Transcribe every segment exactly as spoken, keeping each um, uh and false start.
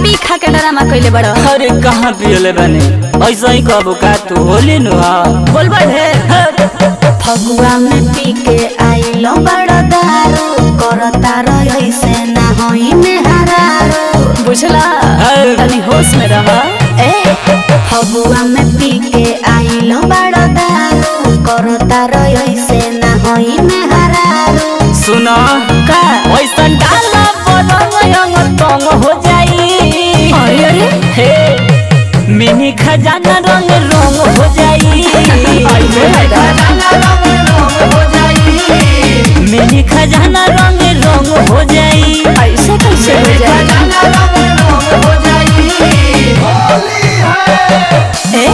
Copy खा के drama कइले बड़। अरे कहां पियले बने ऐसे ही कबो का तू होली नुआ बोलबे हे। फगुआ में पी के आइलो बड़ दारू करता रहै से ना होई मेहरा बुझला तनी होश में रह। ए फगुआ में पी के आइलो बड़ दारू करता रहै से ना होई मेहरा। सुनो का ऐसा डाला रंग हो जाई। अरे अरे हे मिनी खजाना रंग रंग हो जाई। मिनी खजाना रंग रंग हो जाई। ऐसे कैसे हो जाई? ए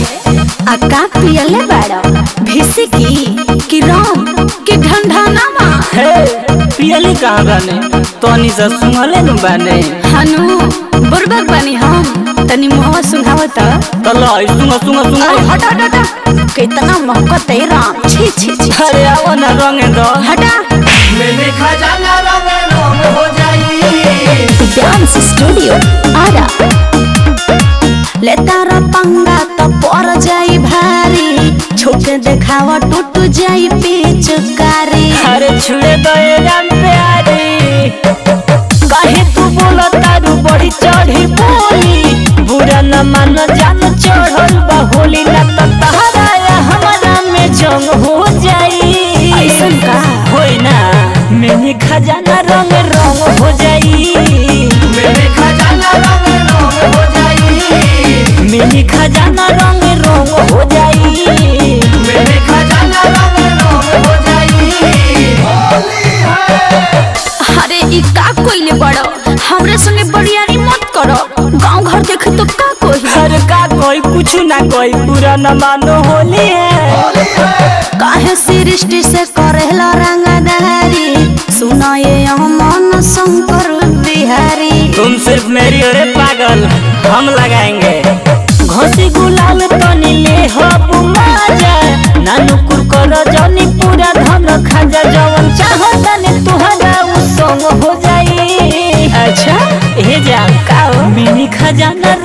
अका पियले बाड़ा भिसे की कि रंग कि ढंढना मा हे पियले कहां बने तनी तो सा सुंघले न बने। हनु बुरबर बनी हम तनी मोह सुंघावत तला सुंघ सुंघ सुंघ हट हट हट कितना महक तेरा छी छी छी। अरे आओ ना रंग दो हटा। मैंने खजाना रंग रंग हो जाई। दिव्यांश स्टूडियो आरा लेता रा पंगा तो पर जाई भारी छुप देखावा टूट जाई पेचकारी। अरे छुड़े तो ये जान प्यारी काहे तू बोला तारू बड़ी चढ़ी बोली बुरा न मान जान चढ़ल बाहोली न तहरा हमारा में जंग हो जाई। ऐसा का होई ना मैंने खजाना रंग रंग हो जाई। मैंने खजाना रंग रंग हो जाई। मैंने खजाना रंग रंग हो जाई। मैंने खजाना रंग रंग हो जाई। होली है। अरे ई का कोइले बड़ो हमरे संगे बड़ियारी मत करो गांव घर देख तो का कोई। अरे का कोई कुछ ना कोई पूरा न मानो होली है। काहे सृष्टि से करेला रंगदारी सुनाए अमन शंकर बिहारी। तुम सिर्फ मेरी अरे पागल हम लगाएंगे घोसी गुलाल तनी ले हो मजा नानु कुर करो जनी पूरा धन खाजा जवन चाहो तने तुहरा हो जाई। अच्छा ये जान का मिनी खजाना